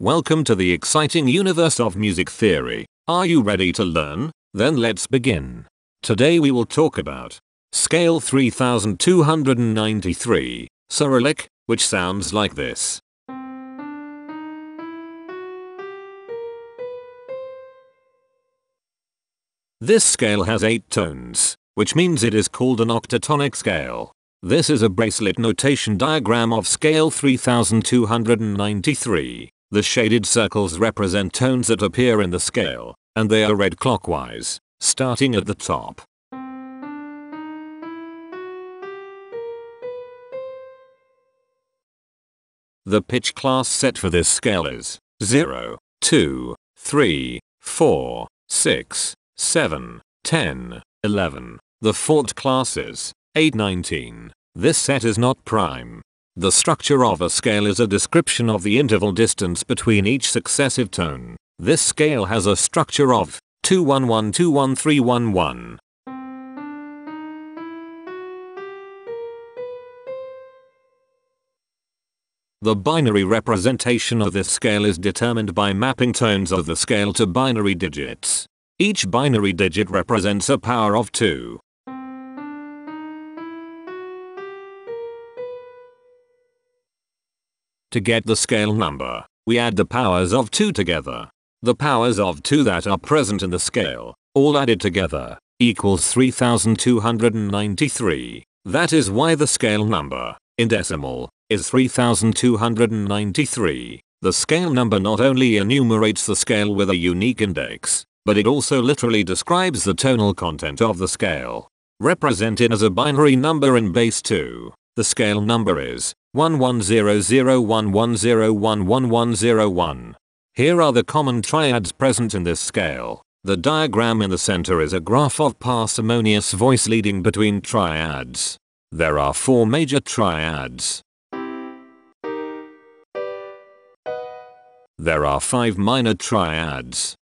Welcome to the exciting universe of music theory. Are you ready to learn? Then let's begin. Today we will talk about Scale 3293, Saryllic, which sounds like this. This scale has 8 tones, which means it is called an octatonic scale. This is a bracelet notation diagram of Scale 3293. The shaded circles represent tones that appear in the scale, and they are read clockwise, starting at the top. The pitch class set for this scale is 0, 2, 3, 4, 6, 7, 10, 11. The fort class is 819. This set is not prime. The structure of a scale is a description of the interval distance between each successive tone. This scale has a structure of 2-1-1-2-1-3-1-1. The binary representation of this scale is determined by mapping tones of the scale to binary digits. Each binary digit represents a power of 2. To get the scale number, we add the powers of 2 together. The powers of 2 that are present in the scale, all added together, equals 3293. That is why the scale number, in decimal, is 3293. The scale number not only enumerates the scale with a unique index, but it also literally describes the tonal content of the scale. Represented as a binary number in base 2, the scale number is 110011011101. Here are the common triads present in this scale. The diagram in the center is a graph of parsimonious voice leading between triads. There are 4 major triads. There are 5 minor triads.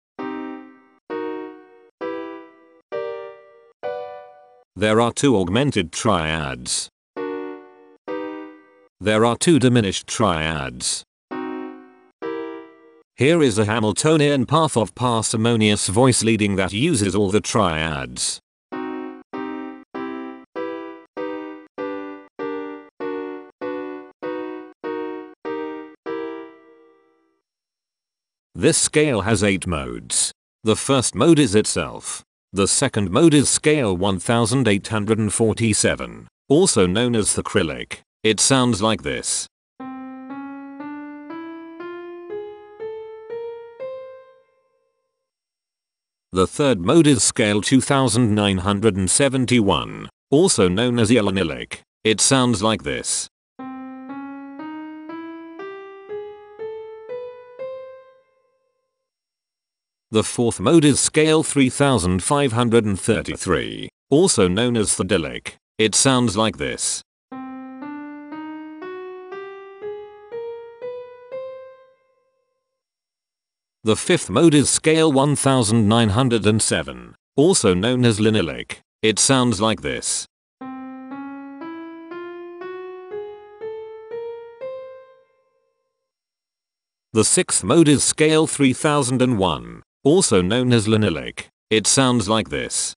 There are 2 augmented triads. There are 2 diminished triads. Here is a Hamiltonian path of parsimonious voice leading that uses all the triads. This scale has 8 modes. The first mode is itself. The second mode is scale 1847, also known as the Acrylic. It sounds like this. The third mode is scale 2971, also known as Ielenilic. It sounds like this. The fourth mode is scale 3533, also known as Thedilic. It sounds like this. The fifth mode is scale 1907, also known as Lynilic. It sounds like this. The sixth mode is scale 3001, also known as Lynilic. It sounds like this.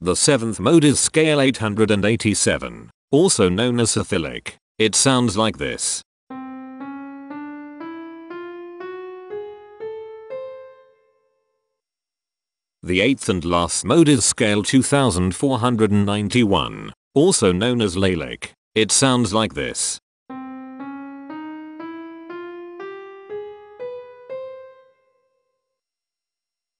The seventh mode is scale 887. Also known as Saryllic. It sounds like this. The eighth and last mode is scale 2491, also known as Lalic. It sounds like this.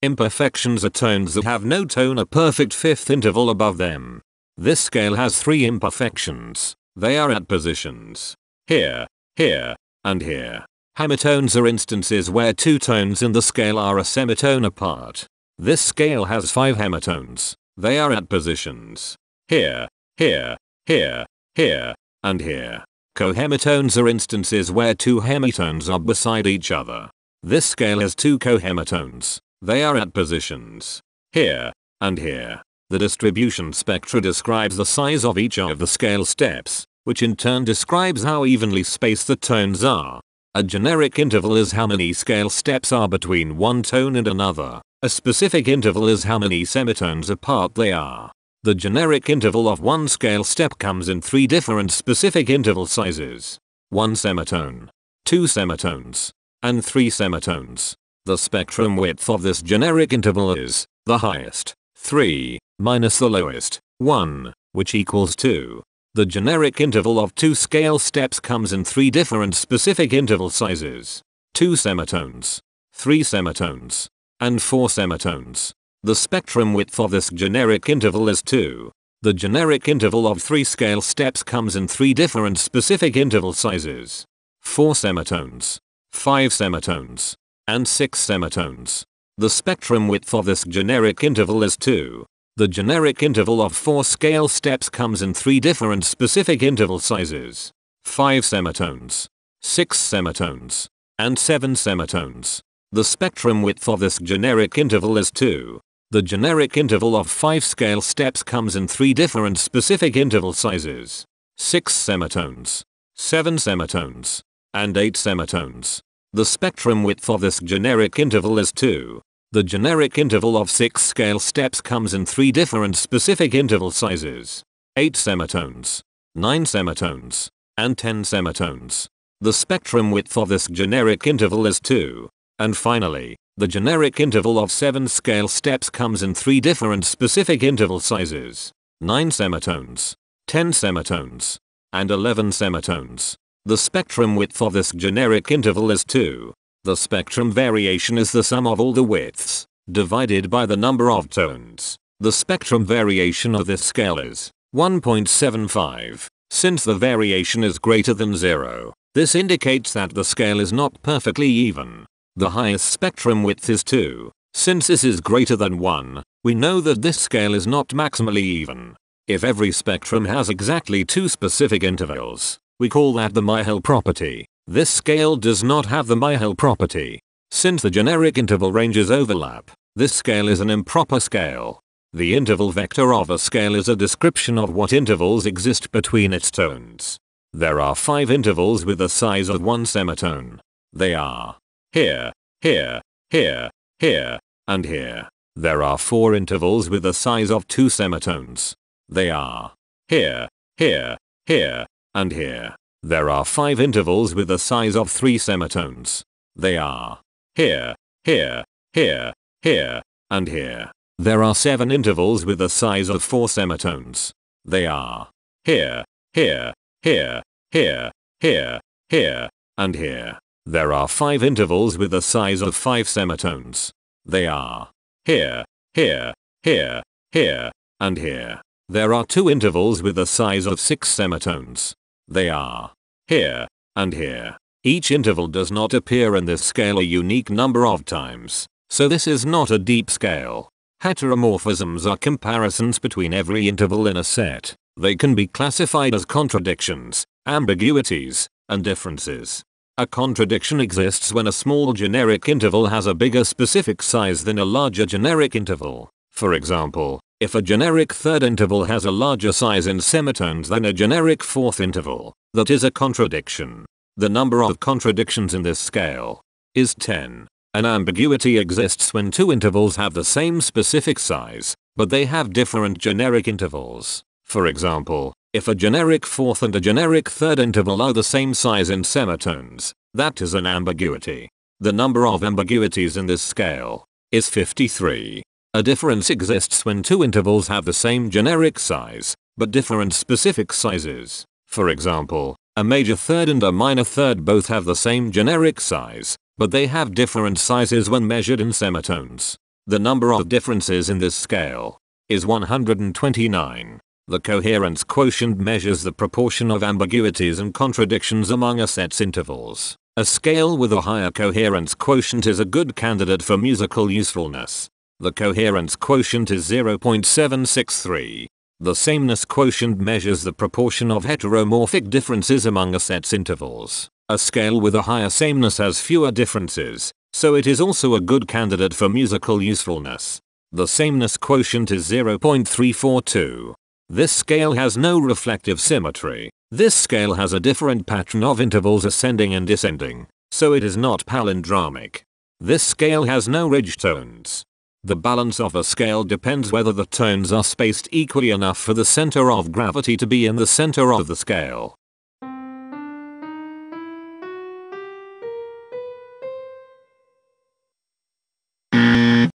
Imperfections are tones that have no tone or perfect fifth interval above them. This scale has 3 imperfections. They are at positions here, here, and here. Hemitones are instances where 2 tones in the scale are a semitone apart. This scale has 5 hemitones. They are at positions here, here, here, here, and here. Cohemitones are instances where 2 hemitones are beside each other. This scale has 2 cohemitones. They are at positions here and here. The distribution spectra describes the size of each of the scale steps, which in turn describes how evenly spaced the tones are. A generic interval is how many scale steps are between one tone and another. A specific interval is how many semitones apart they are. The generic interval of one scale step comes in three different specific interval sizes: one semitone, two semitones, and three semitones. The spectrum width of this generic interval is the highest, 3, minus the lowest, 1, which equals 2. The generic interval of two scale steps comes in three different specific interval sizes: two semitones, three semitones, and four semitones. The spectrum width of this generic interval is 2. The generic interval of three scale steps comes in three different specific interval sizes: four semitones, five semitones, and six semitones. The spectrum width of this generic interval is 2. The generic interval of four scale steps comes in three different specific interval sizes: five semitones, six semitones, and seven semitones. The spectrum width of this generic interval is 2. The generic interval of five scale steps comes in three different specific interval sizes: six semitones, seven semitones, and eight semitones. The spectrum width of this generic interval is 2. The generic interval of six scale steps comes in three different specific interval sizes: eight semitones, nine semitones, and 10 semitones. The spectrum width of this generic interval is 2. And finally, the generic interval of seven scale steps comes in three different specific interval sizes: 9 semitones, 10 semitones, and 11 semitones. The spectrum width of this generic interval is 2. The spectrum variation is the sum of all the widths, divided by the number of tones. The spectrum variation of this scale is 1.75. Since the variation is greater than 0, this indicates that the scale is not perfectly even. The highest spectrum width is 2. Since this is greater than 1, we know that this scale is not maximally even. If every spectrum has exactly two specific intervals, we call that the Myhill property. This scale does not have the Myhill property. Since the generic interval ranges overlap, this scale is an improper scale. The interval vector of a scale is a description of what intervals exist between its tones. There are 5 intervals with the size of 1 semitone. They are here, here, here, here, and here. There are 4 intervals with the size of 2 semitones. They are here, here, here, and here. There are 5 intervals with the size of 3 semitones. They are here, here, here, here, and here. There are 7 intervals with the size of 4 semitones. They are here, here, here, here, here, here, and here. There are 5 intervals with the size of 5 semitones. They are here, here, here, here, and here. There are 2 intervals with the size of 6 semitones. They are here and here. Each interval does not appear in this scale a unique number of times, so this is not a deep scale. Heteromorphisms are comparisons between every interval in a set. They can be classified as contradictions, ambiguities, and differences. A contradiction exists when a small generic interval has a bigger specific size than a larger generic interval. For example, if a generic third interval has a larger size in semitones than a generic fourth interval, that is a contradiction. The number of contradictions in this scale is 10. An ambiguity exists when two intervals have the same specific size, but they have different generic intervals. For example, if a generic fourth and a generic third interval are the same size in semitones, that is an ambiguity. The number of ambiguities in this scale is 53. A difference exists when two intervals have the same generic size, but different specific sizes. For example, a major third and a minor third both have the same generic size, but they have different sizes when measured in semitones. The number of differences in this scale is 129. The coherence quotient measures the proportion of ambiguities and contradictions among a set's intervals. A scale with a higher coherence quotient is a good candidate for musical usefulness. The coherence quotient is 0.763. The sameness quotient measures the proportion of heteromorphic differences among a set's intervals. A scale with a higher sameness has fewer differences, so it is also a good candidate for musical usefulness. The sameness quotient is 0.342. This scale has no reflective symmetry. This scale has a different pattern of intervals ascending and descending, so it is not palindromic. This scale has no ridge tones. The balance of a scale depends whether the tones are spaced equally enough for the center of gravity to be in the center of the scale.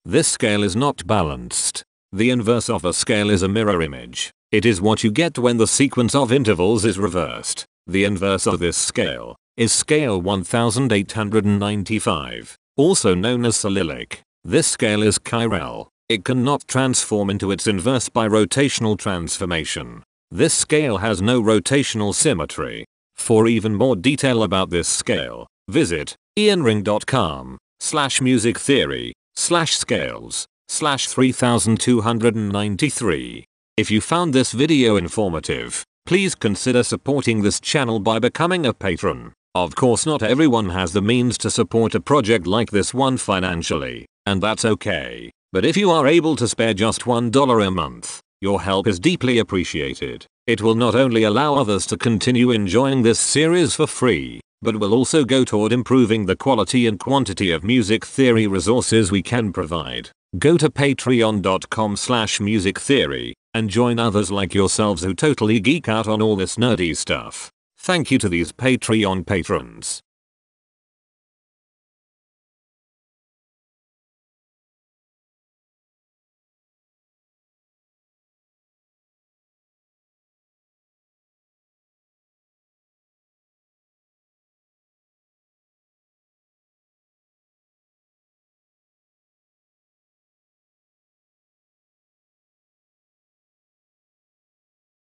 This scale is not balanced. The inverse of a scale is a mirror image. It is what you get when the sequence of intervals is reversed. The inverse of this scale is scale 1895, also known as Solilic. This scale is chiral. It cannot transform into its inverse by rotational transformation. This scale has no rotational symmetry. For even more detail about this scale, visit ianring.com/musictheory/scales/3293. If you found this video informative, please consider supporting this channel by becoming a patron. Of course, not everyone has the means to support a project like this one financially, and that's okay. But if you are able to spare just $1 a month, your help is deeply appreciated. It will not only allow others to continue enjoying this series for free, but will also go toward improving the quality and quantity of music theory resources we can provide. Go to patreon.com/musictheory and join others like yourselves who totally geek out on all this nerdy stuff. Thank you to these Patreon patrons.